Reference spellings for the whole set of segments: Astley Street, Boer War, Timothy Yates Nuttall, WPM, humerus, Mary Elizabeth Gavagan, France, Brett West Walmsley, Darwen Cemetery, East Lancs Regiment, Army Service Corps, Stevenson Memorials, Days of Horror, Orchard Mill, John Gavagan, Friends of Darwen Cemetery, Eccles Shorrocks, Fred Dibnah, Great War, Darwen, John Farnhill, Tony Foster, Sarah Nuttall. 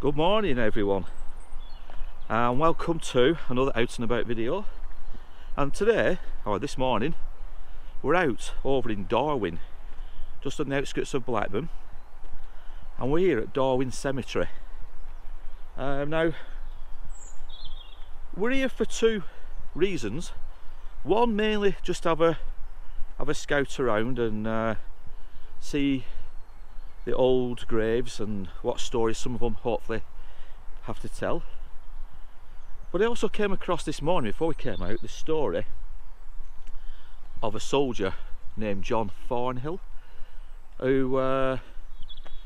Good morning everyone, and welcome to another out and about video. And today, or this morning, we're out over in Darwen, just on the outskirts of Blackburn, and we're here at Darwen Cemetery. Now, we're here for two reasons. One, mainly just have a scout around and see the old graves and what stories some of them hopefully have to tell. But I also came across this morning before we came out the story of a soldier named John Farnhill, who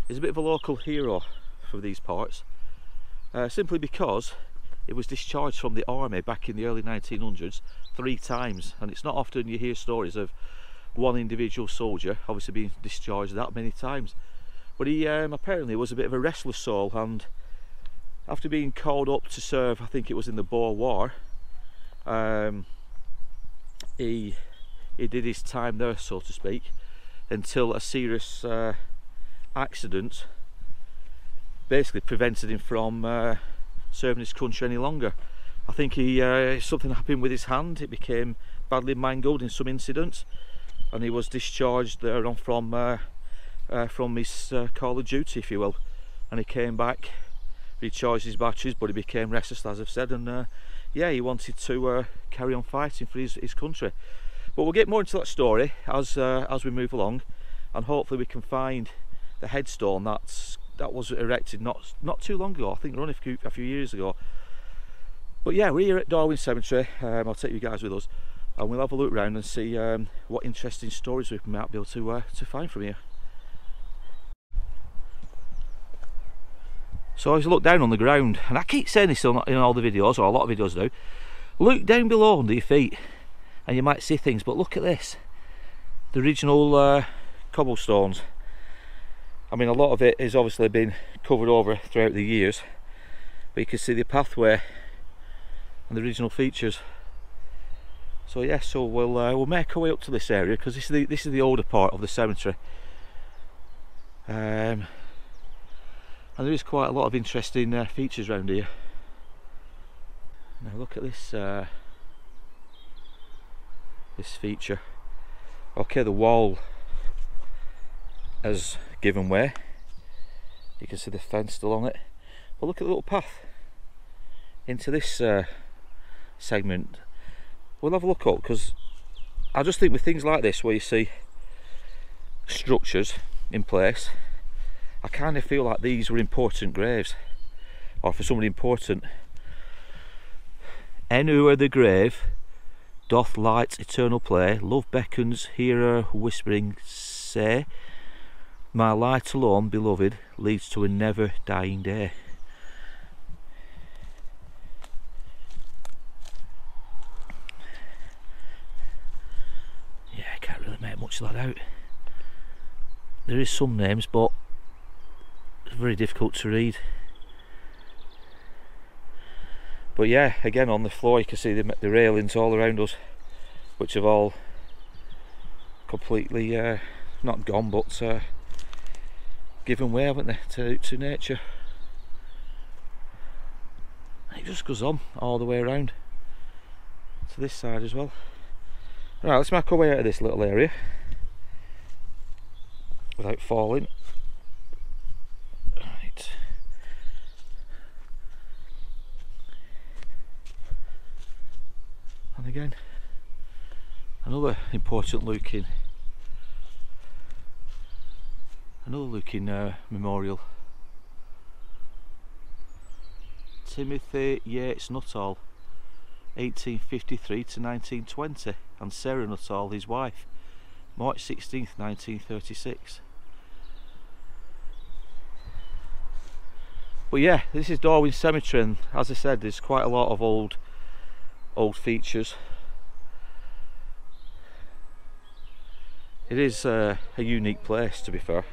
is a bit of a local hero for these parts, simply because he was discharged from the army back in the early 1900s 3 times, and it's not often you hear stories of one individual soldier obviously being discharged that many times. But he apparently was a bit of a restless soul, and after being called up to serve, I think it was in the Boer War, he did his time there, so to speak, until a serious accident basically prevented him from serving his country any longer. I think he something happened with his hand, it became badly mangled in some incidents, and he was discharged there on from his call of duty, if you will. And he came back, recharged his batteries, but he became restless, as I've said, and yeah, he wanted to carry on fighting for his country. But we'll get more into that story as we move along, and hopefully we can find the headstone that was erected not too long ago. I think only a few years ago. But yeah, we're here at Darwen Cemetery. I'll take you guys with us, and we'll have a look around and see what interesting stories we might be able to find from here. So I always look down on the ground, and I keep saying this in all the videos, or a lot of videos now, look down below under your feet and you might see things. But look at this, the original cobblestones. I mean, a lot of it has obviously been covered over throughout the years, but you can see the pathway and the original features. So yeah, so we'll make our way up to this area, because this is the older part of the cemetery. And there is quite a lot of interesting features around here. Now look at this this feature. Okay, the wall has given way. You can see the fence still on it. But look at the little path into this segment. We'll have a look up, because I just think with things like this, where you see structures in place, I kind of feel like these were important graves, or for somebody important. Anywhere the grave doth light eternal play, love beckons, hear her whispering say, my light alone, beloved, leads to a never dying day. Yeah, I can't really make much of that out. There is some names, but very difficult to read. But yeah, again, on the floor you can see the railings all around us, which have all completely not gone, but given way, haven't they, to nature. And it just goes on all the way around to this side as well. Right, let's make our way out of this little area without falling. And again, another looking memorial. Timothy Yates Nuttall, 1853 to 1920, and Sarah Nuttall, his wife, March 16th, 1936. But yeah, this is Darwen Cemetery, and as I said, there's quite a lot of old features. It is a unique place, to be fair.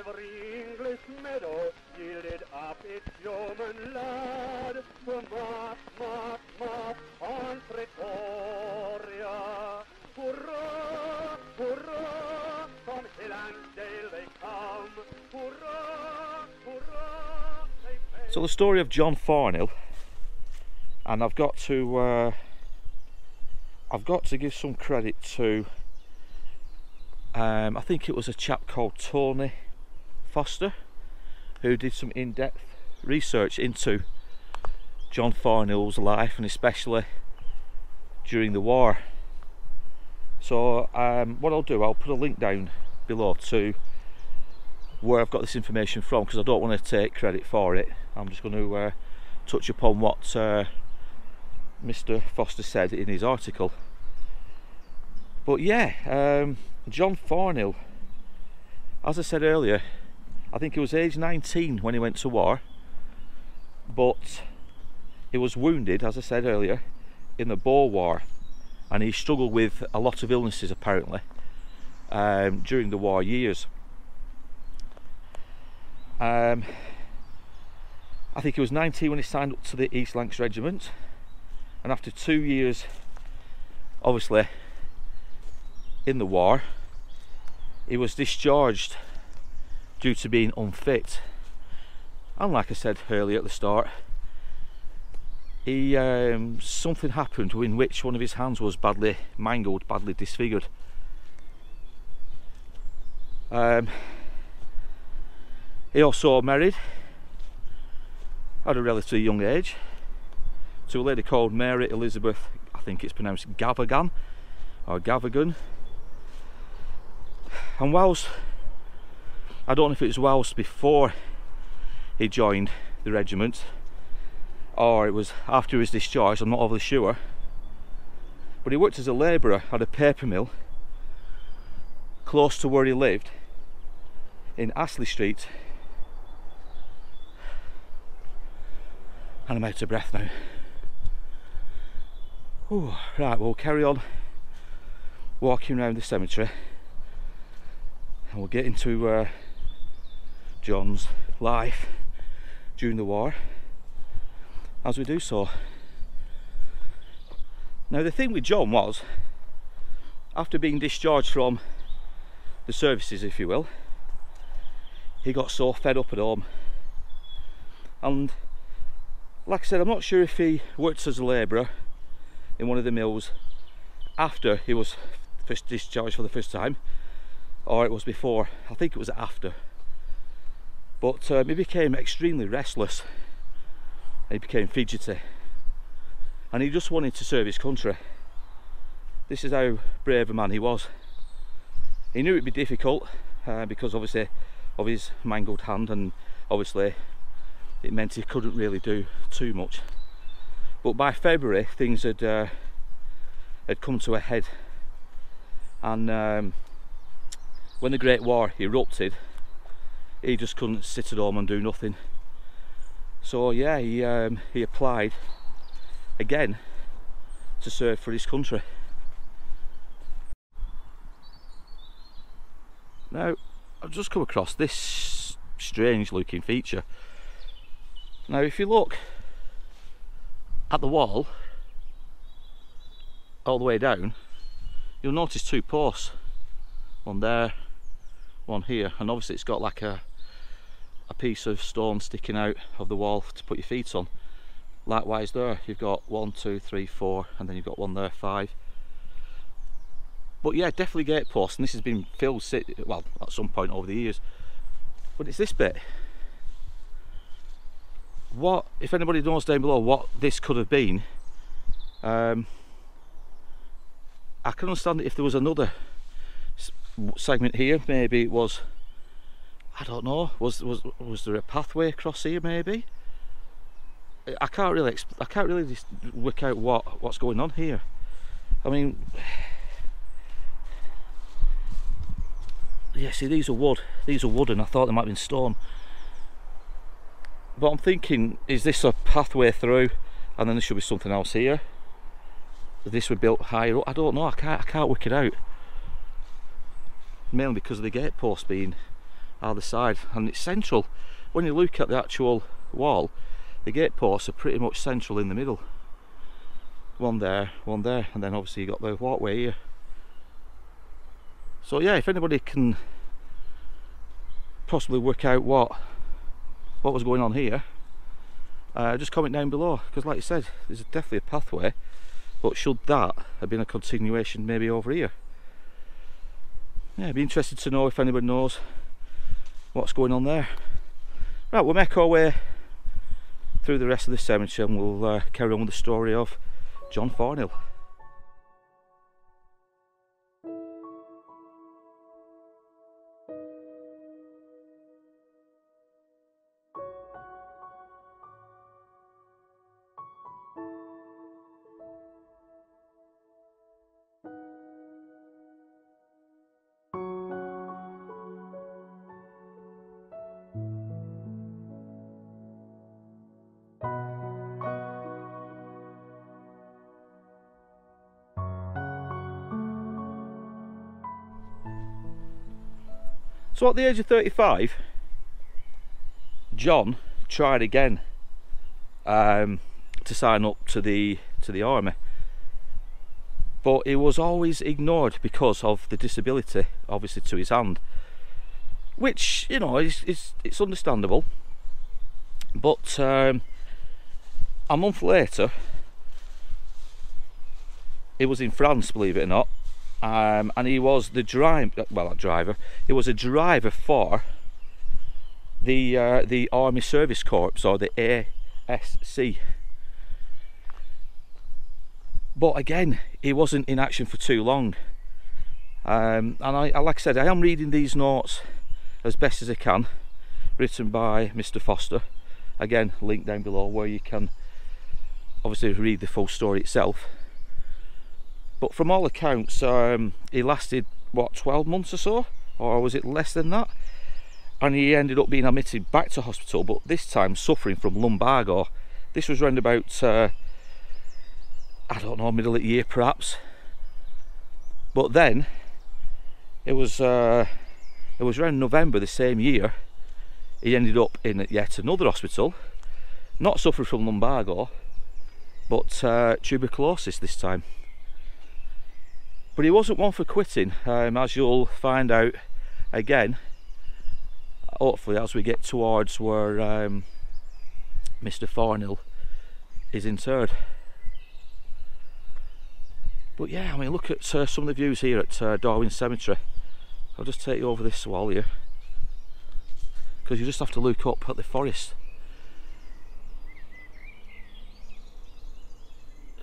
Every English meadow yielded up its yeoman lad to march on Pretoria. Hurrah, hurrah, from hill and dale they come. Hurrah, hurrah, they pay. So the story of John Farnhill, and I've got to give some credit to I think it was a chap called Tony Foster who did some in-depth research into John Farnhill's life, and especially during the war. So what I'll do, I'll put a link down below to where I've got this information from, because I don't want to take credit for it. I'm just going to touch upon what Mr. Foster said in his article. But yeah, John Farnhill, as I said earlier, I think he was age 19 when he went to war, but he was wounded, as I said earlier, in the Boer War, and he struggled with a lot of illnesses apparently during the war years. I think he was 19 when he signed up to the East Lancs Regiment, and after 2 years, obviously, in the war, he was discharged due to being unfit. And like I said earlier at the start, he something happened in which one of his hands was badly mangled, badly disfigured. He also married at a relatively young age to a lady called Mary Elizabeth, I think it's pronounced Gavagan or Gavagan. And whilst, I don't know if it was whilst before he joined the regiment or it was after he was discharged, I'm not overly sure, but he worked as a labourer at a paper mill close to where he lived in Astley Street. And I'm out of breath now. Ooh, right, we'll carry on walking around the cemetery, and we'll get into John's life during the war as we do so. Now, the thing with John was, after being discharged from the services, if you will, he got so fed up at home. And like I said, I'm not sure if he worked as a labourer in one of the mills after he was first discharged for the first time, or it was before. I think it was after. But he became extremely restless, he became fidgety, and he just wanted to serve his country. This is how brave a man he was. He knew it'd be difficult because obviously of his mangled hand, and obviously it meant he couldn't really do too much. But by February things had come to a head, and when the Great War erupted, he just couldn't sit at home and do nothing. So yeah, he applied again to serve for his country. Now, I've just come across this strange looking feature. Now, if you look at the wall all the way down, you'll notice two posts, one there, one here, and obviously it's got like a piece of stone sticking out of the wall to put your feet on. Likewise there, you've got 1, 2, 3, 4, and then you've got one there, 5. But yeah, definitely gateposts, and this has been filled, well, at some point over the years, But it's this bit. What, if anybody knows down below what this could have been, I can understand if there was another segment here. Maybe it was, I don't know, was there a pathway across here maybe? I can't really work out what's going on here. I mean, yeah, see, these are wood, and I thought they might have been stone. But I'm thinking, is this a pathway through, and then there should be something else here? This would be built higher up. I don't know. I can't work it out. Mainly because of the gatepost being either side, and it's central. When you look at the actual wall, the gateposts are pretty much central in the middle. One there, and then obviously you got the walkway here. So yeah, if anybody can possibly work out what was going on here, just comment down below, because like I said, there's definitely a pathway, but should that have been a continuation maybe over here? Yeah, it'd be interested to know if anybody knows what's going on there. Right, we'll make our way through the rest of the cemetery, and we'll carry on with the story of John Farnhill. So at the age of 35, John tried again to sign up to the army, but he was always ignored because of the disability, obviously, to his hand, which, you know, it's understandable. But a month later, he was in France, believe it or not. And he was the driver for the Army Service Corps, or the ASC. But again, he wasn't in action for too long. And like I said, I am reading these notes as best as I can, written by Mr. Foster. Again, link down below where you can obviously read the full story itself. But from all accounts, he lasted, what, 12 months or so? Or was it less than that? And he ended up being admitted back to hospital, but this time suffering from lumbago. This was around about, I don't know, middle of the year perhaps. But then, it was around November the same year, he ended up in yet another hospital, not suffering from lumbago, but tuberculosis this time. But he wasn't one for quitting, as you'll find out again, hopefully, as we get towards where Mr. Farnhill is interred. But yeah, I mean, look at some of the views here at Darwen Cemetery. I'll just take you over this wall here, because you just have to look up at the forest.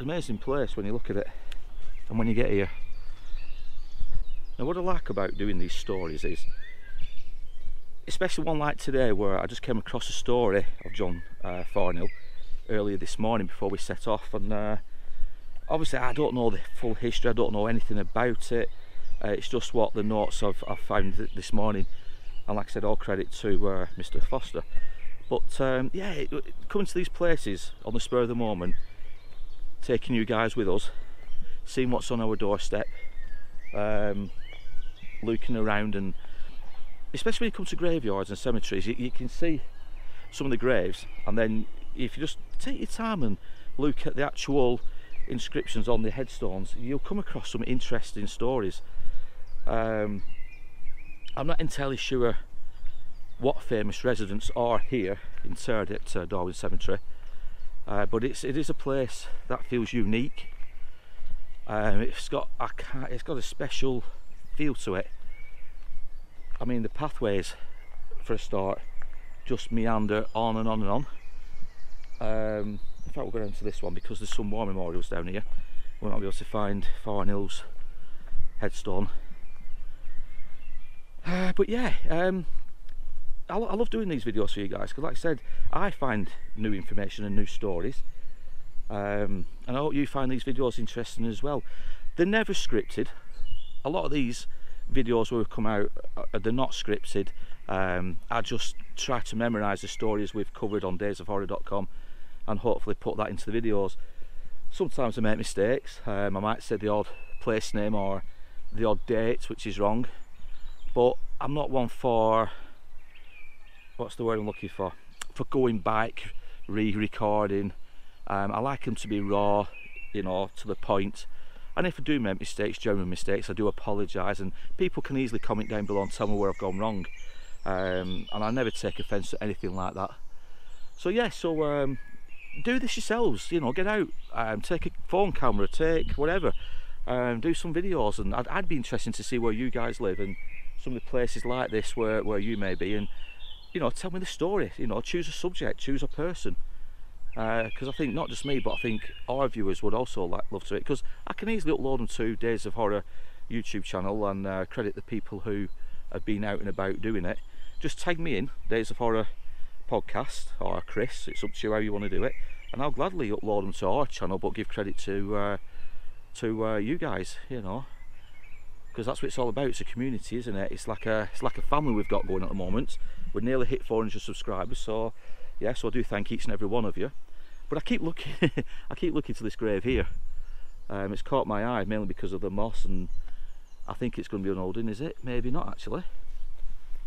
Amazing place when you look at it, and when you get here. Now, what I like about doing these stories is, especially one like today, where I just came across a story of John Farnhill earlier this morning before we set off, and obviously I don't know the full history, I don't know anything about it, it's just what the notes I've found this morning, and like I said, all credit to Mr. Foster. But yeah, coming to these places on the spur of the moment, taking you guys with us, seeing what's on our doorstep, looking around, and especially when you come to graveyards and cemeteries, you can see some of the graves, and then if you just take your time and look at the actual inscriptions on the headstones, you'll come across some interesting stories. I'm not entirely sure what famous residents are here interred at Darwen Cemetery, but it is a place that feels unique. It's got a special feel to it. I mean, the pathways for a start, just meander on and on and on. In fact, we'll go down to this one because there's some war memorials down here. We'll not be able to find Farnhill's headstone. But yeah, I love doing these videos for you guys because, like I said, I find new information and new stories. And I hope you find these videos interesting as well. They're never scripted. A lot of these videos will come out, they're not scripted. I just try to memorise the stories we've covered on daysofhorror.com and hopefully put that into the videos. Sometimes I make mistakes. I might say the odd place name or the odd date, which is wrong, but I'm not one for, what's the word I'm looking for, going back, re-recording. I like them to be raw, you know, to the point. And if I do make mistakes, genuine mistakes, I do apologise, and people can easily comment down below and tell me where I've gone wrong. And I never take offence to anything like that. So yeah, so do this yourselves, you know, get out, take a phone camera, take whatever, do some videos, and I'd be interested to see where you guys live and some of the places like this where you may be, and, you know, tell me the story, you know, choose a subject, choose a person. Because I think not just me, but I think our viewers would also love to it, because I can easily upload them to Days of Horror YouTube channel and credit the people who have been out and about doing it. Just tag me in Days of Horror podcast or Chris, it's up to you how you want to do it, and I'll gladly upload them to our channel, but give credit to you guys, you know, because that's what it's all about. It's a community, isn't it? It's like a family we've got going at the moment. We've nearly hit 400 subscribers, so yeah, so I do thank each and every one of you. But I keep looking, I keep looking to this grave here. It's caught my eye mainly because of the moss, and I think it's going to be an old one, is it? Maybe not, actually.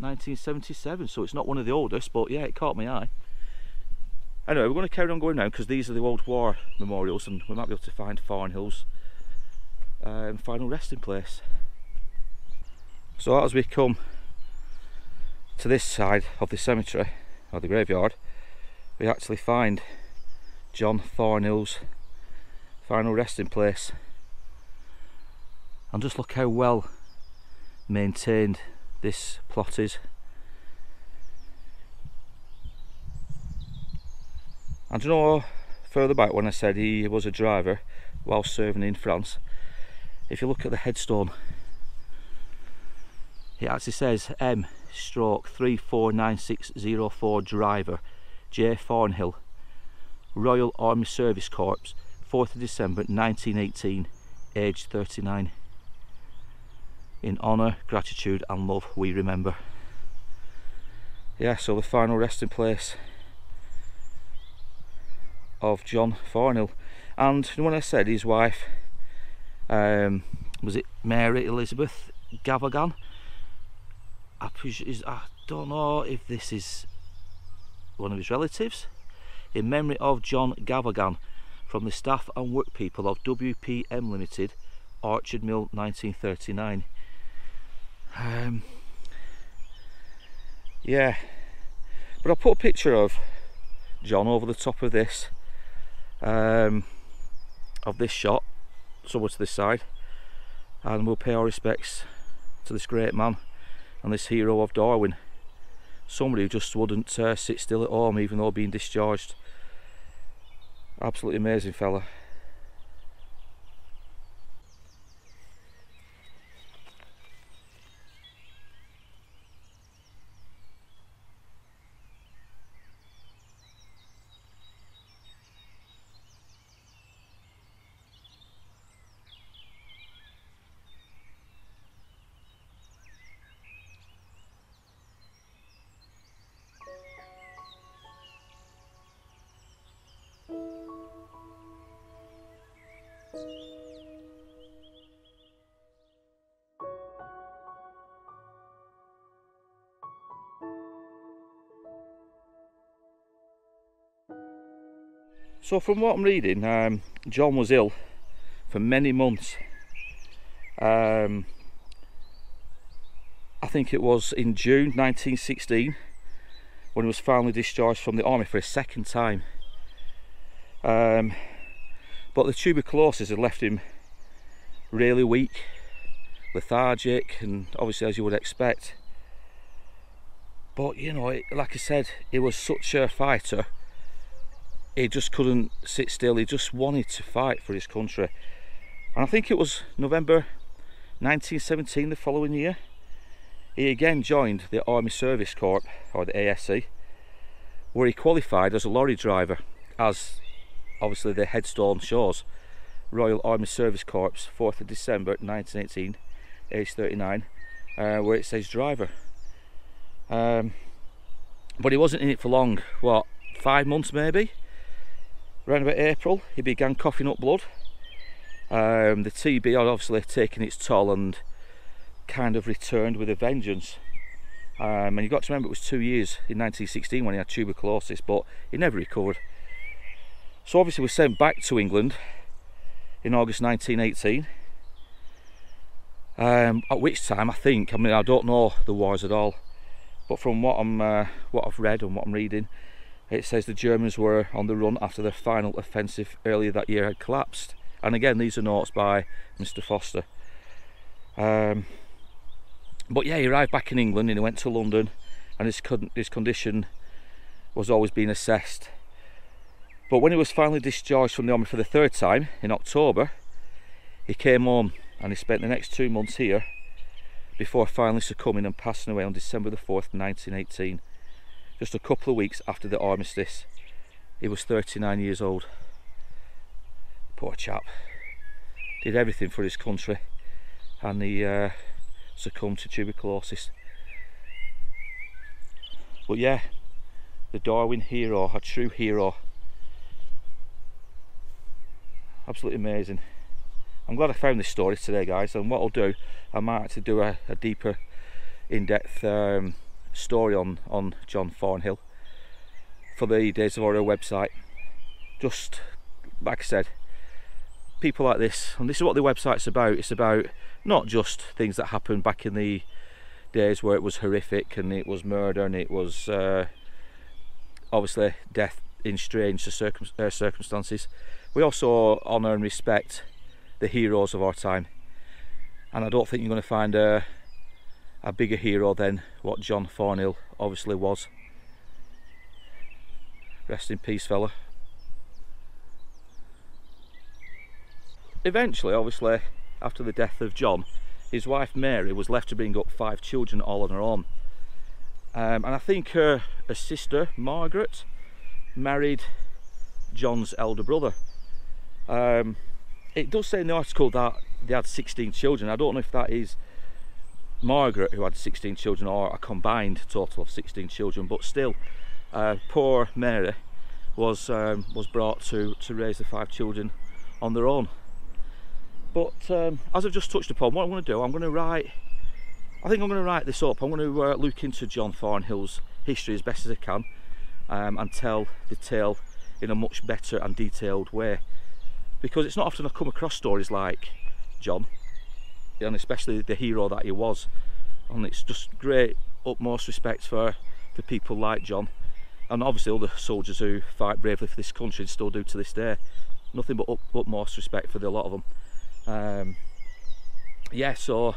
1977, so it's not one of the oldest, but yeah, it caught my eye. Anyway, we're going to carry on going now because these are the old war memorials, and we might be able to find Farnhill's final resting place. So as we come to this side of the cemetery, or the graveyard, we actually find John Farnhill's final resting place, and just look how well maintained this plot is. And you know, further back when I said he was a driver while serving in France, if you look at the headstone, it actually says M/349604 driver J Farnhill, Royal Army Service Corps, 4th of December 1918, age 39. In honour, gratitude and love we remember. Yeah, so the final resting place of John Farnhill. And when I said his wife, was it Mary Elizabeth Gavagan? I don't know if this is one of his relatives. In memory of John Gavagan, from the staff and work people of WPM Limited, Orchard Mill, 1939. Yeah, but I'll put a picture of John over the top of this shot, somewhere to this side, and we'll pay our respects to this great man and this hero of Darwen. Somebody who just wouldn't sit still at home even though being discharged. Absolutely amazing fella. So from what I'm reading, John was ill for many months. I think it was in June 1916 when he was finally discharged from the army for a second time. But the tuberculosis had left him really weak, lethargic, and obviously as you would expect. But you know, like I said, he was such a fighter. He just couldn't sit still. He just wanted to fight for his country. And I think it was November 1917, the following year, he again joined the Army Service Corps, or the ASC, where he qualified as a lorry driver, as obviously the headstone shows. Royal Army Service Corps, 4th of December 1918, age 39, where it says driver. But he wasn't in it for long. What, 5 months maybe? Around about April, he began coughing up blood. The TB had obviously taken its toll and kind of returned with a vengeance. And you've got to remember, it was 2 years in 1916 when he had tuberculosis, but he never recovered. So obviously was sent back to England in August 1918, at which time, I think, I mean, I don't know the wars at all, but from what I've read and what I'm reading, it says the Germans were on the run after their final offensive earlier that year had collapsed. And again, these are notes by Mr. Foster. But yeah, he arrived back in England and he went to London, and his condition was always being assessed. But when he was finally discharged from the army for the third time in October, he came home and he spent the next 2 months here before finally succumbing and passing away on December the 4th, 1918. Just a couple of weeks after the armistice. He was 39 years old. Poor chap. Did everything for his country, and he succumbed to tuberculosis. But yeah, the Darwen hero, a true hero. Absolutely amazing. I'm glad I found this story today, guys, and what I'll do, I might actually do a deeper, in-depth story on John Farnhill for the Days of Horror website. Just like I said, people like this, and this is what the website's about. It's about not just things that happened back in the days where it was horrific and it was murder and it was obviously death in strange circumstances. We also honour and respect the heroes of our time, and I don't think you're going to find a bigger hero than what John Farnhill obviously was. Rest in peace, fella. Eventually, obviously, after the death of John, his wife Mary was left to bring up 5 children all on her own, and I think her sister Margaret married John's elder brother. It does say in the article that they had 16 children. I don't know if that is Margaret who had 16 children or a combined total of 16 children, but still, poor Mary was brought to raise the 5 children on their own. But as I've just touched upon, what I'm going to do, I think I'm going to write this up. I'm going to look into John Farnhill's history as best as I can, and tell the tale in a much better and detailed way, because it's not often I come across stories like John, and especially the hero that he was. And it's just great, utmost respect for people like John, and obviously all the soldiers who fight bravely for this country and still do to this day. Nothing but utmost respect for a lot of them. Yeah, so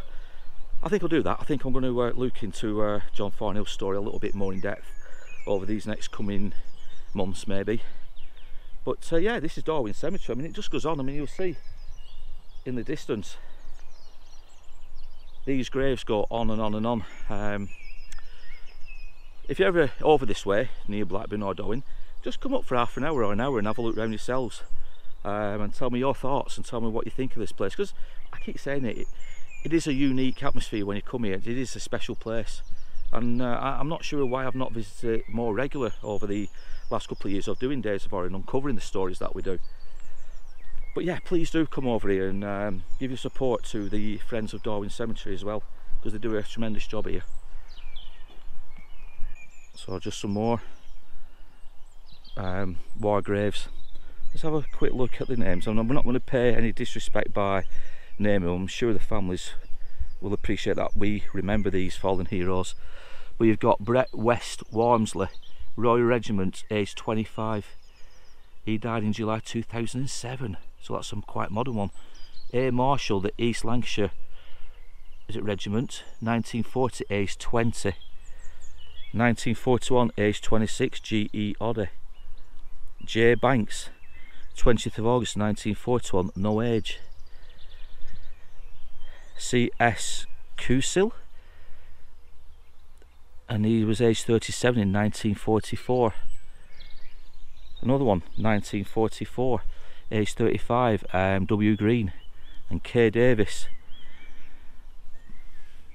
I think I'll do that. I think I'm going to look into John Farnhill's story a little bit more in depth over these next coming months maybe. But yeah, this is Darwen Cemetery. I mean, it just goes on. I mean, you'll see in the distance these graves go on and on and on. If you're ever over this way near Blackburn or Darwen, just come up for half an hour or an hour and have a look round yourselves, and tell me your thoughts and tell me what you think of this place, because I keep saying it is a unique atmosphere when you come here. It is a special place, and I'm not sure why I've not visited it more regular over the last couple of years of doing Days of Horror and uncovering the stories that we do. But yeah, please do come over here and give your support to the Friends of Darwen Cemetery as well, because they do a tremendous job here. So just some more war graves. Let's have a quick look at the names, and I'm not going to pay any disrespect by naming them. I'm sure the families will appreciate that we remember these fallen heroes. But you've got Brett West Walmsley, Royal Regiment, age 25. He died in July 2007, so that's some quite modern one. A Marshall, the East Lancashire Regiment, 1940, age 20. 1941, age 26, G.E. Oddy. J. Banks, 20th of August 1941, no age. C.S. Cousill, and he was age 37 in 1944. Another one, 1944, age 35, W. Green and K. Davis.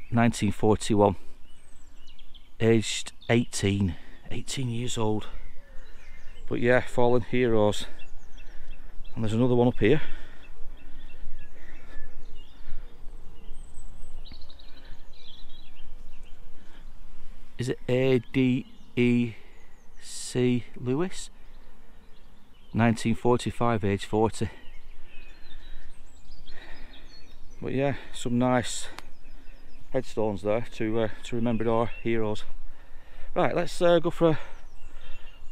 1941, aged 18 years old. But yeah, fallen heroes. And there's another one up here. Is it A.D.E.C. Lewis? 1945, age 40. But yeah, some nice headstones there to remember our heroes. Right, let's go for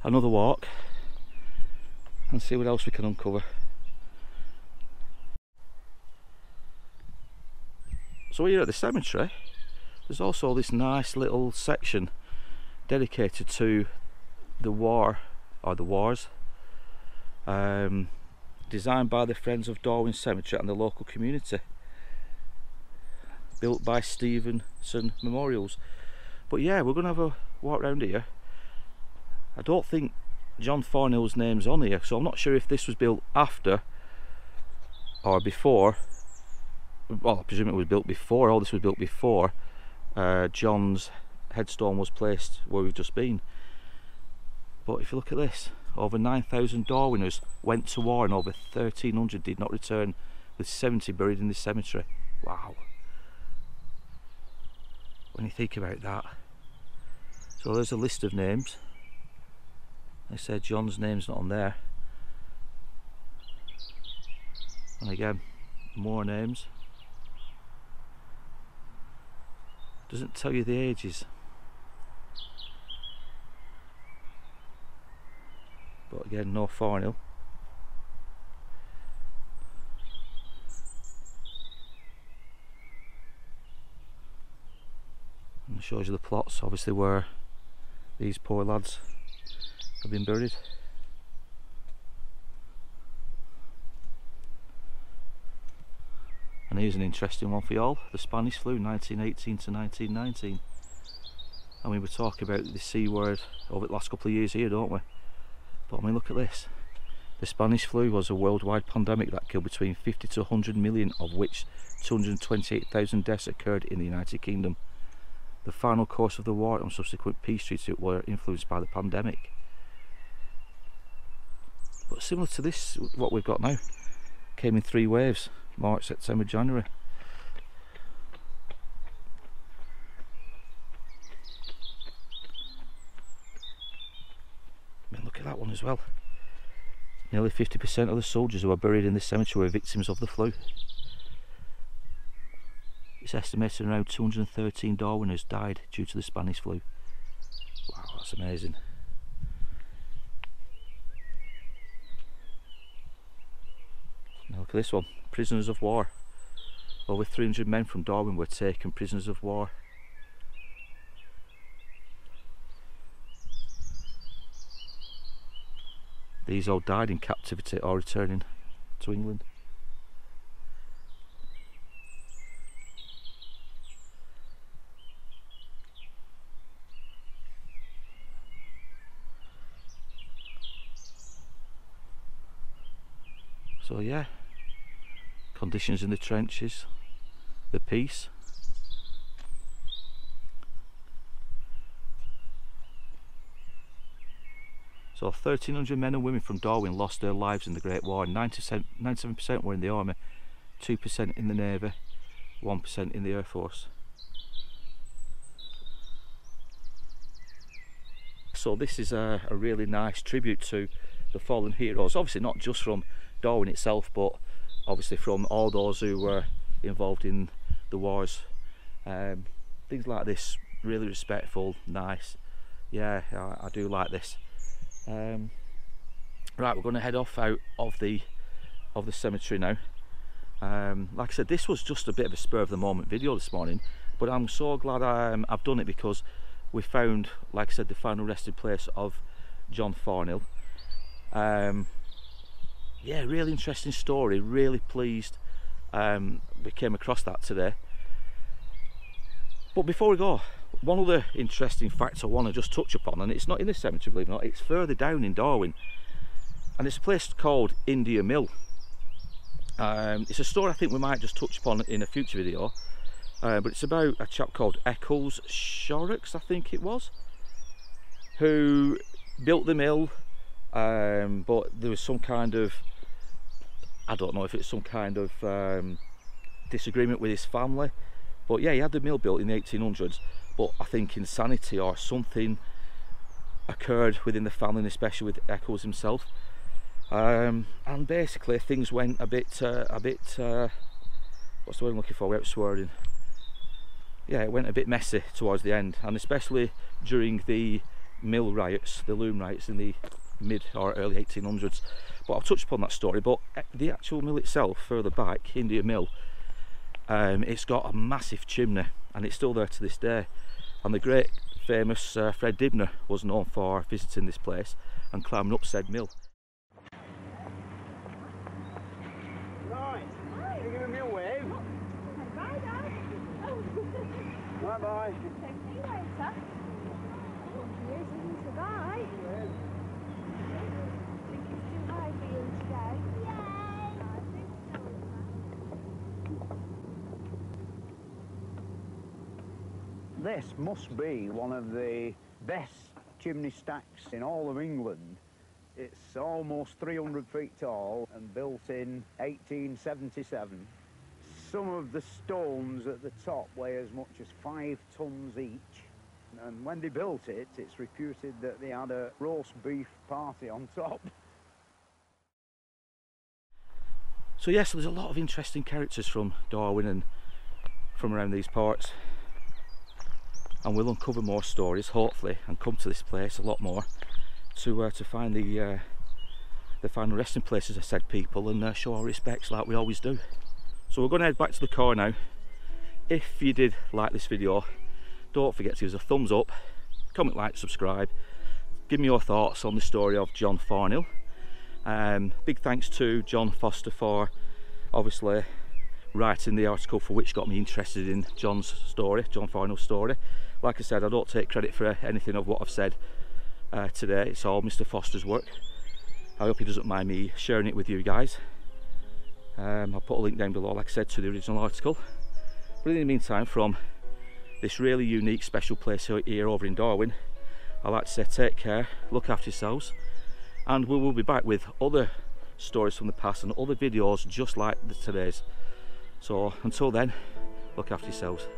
another walk and see what else we can uncover. So here at the cemetery, there's also this nice little section dedicated to the war, or the wars, designed by the Friends of Darwen Cemetery and the local community, built by Stevenson Memorials. But yeah, we're going to have a walk round here. I don't think John Farnhill's name's on here, so I'm not sure if this was built after or before. Well, I presume it was built before, all this was built before John's headstone was placed where we've just been. But if you look at this, over 9,000 Darweners went to war and over 1,300 did not return, with 70 buried in this cemetery. Wow. When you think about that. So there's a list of names. They said John's name's not on there. And again, more names. Doesn't tell you the ages. But again, no Farnhill. And it shows you the plots, obviously, where these poor lads have been buried. And here's an interesting one for y'all, the Spanish flu, 1918 to 1919. I mean, we talk about the C word over the last couple of years here, don't we? But I mean, look at this. The Spanish flu was a worldwide pandemic that killed between 50 to 100 million, of which 228,000 deaths occurred in the United Kingdom. The final course of the war and subsequent peace treaties were influenced by the pandemic. But similar to this, what we've got now, came in three waves: March, September, January. I mean, look at that one as well. Nearly 50% of the soldiers who were buried in this cemetery were victims of the flu. It's estimated around 213 Darweners died due to the Spanish flu. Wow, that's amazing. Now look at this one, prisoners of war. Over 300 men from Darwen were taken prisoners of war. These all died in captivity or returning to England. So yeah, conditions in the trenches, the peace. So 1,300 men and women from Darwen lost their lives in the Great War. 97% were in the army, 2% in the navy, 1% in the air force. So this is a really nice tribute to the fallen heroes, obviously not just from Darwen itself, but obviously from all those who were involved in the wars. Things like this, really respectful, nice. Yeah, I do like this. Right, we're going to head off out of the cemetery now. Like I said, this was just a bit of a spur of the moment video this morning, but I'm so glad I've done it, because we found, like I said, the final resting place of John Farnhill. Yeah, really interesting story, really pleased we came across that today. But before we go, one other interesting fact I want to just touch upon, and it's not in this cemetery, believe it or not, it's further down in Darwen, and it's a place called India Mill. It's a story I think we might just touch upon in a future video, but it's about a chap called Eccles Shorrocks, I think it was, who built the mill, but there was some kind of, I don't know if it's some kind of disagreement with his family, but yeah, he had the mill built in the 1800s, but I think insanity or something occurred within the family, and especially with Eccles himself. And basically things went a bit what's the word I'm looking for without swearing? Yeah, it went a bit messy towards the end, and especially during the mill riots, the loom riots in the mid or early 1800s. But I'll touch upon that story. But the actual mill itself, further back, India Mill, it's got a massive chimney, and it's still there to this day. And the great famous Fred Dibnah was known for visiting this place and climbing up said mill. Bye. Take me later. Years isn't too bad. I think it's too high for you today. Yay! I think so. This must be one of the best chimney stacks in all of England. It's almost 300 feet tall and built in 1877. Some of the stones at the top weigh as much as 5 tons each, and when they built it, it's reputed that they had a roast beef party on top. So yes, there's a lot of interesting characters from Darwen and from around these parts, and we'll uncover more stories hopefully, and come to this place a lot more to find the final resting places of said people, and show our respects like we always do. So we're going to head back to the car now. If you did like this video, don't forget to give us a thumbs up, comment, like, subscribe. Give me your thoughts on the story of John Farnhill. Big thanks to John Foster for obviously writing the article for which got me interested in John's story, John Farnhill's story. Like I said, I don't take credit for anything of what I've said today. It's all Mr. Foster's work. I hope he doesn't mind me sharing it with you guys. I'll put a link down below, like I said, to the original article. But in the meantime, from this really unique special place here over in Darwen, I'd like to say take care, look after yourselves, and we will be back with other stories from the past and other videos just like today's. So until then, look after yourselves.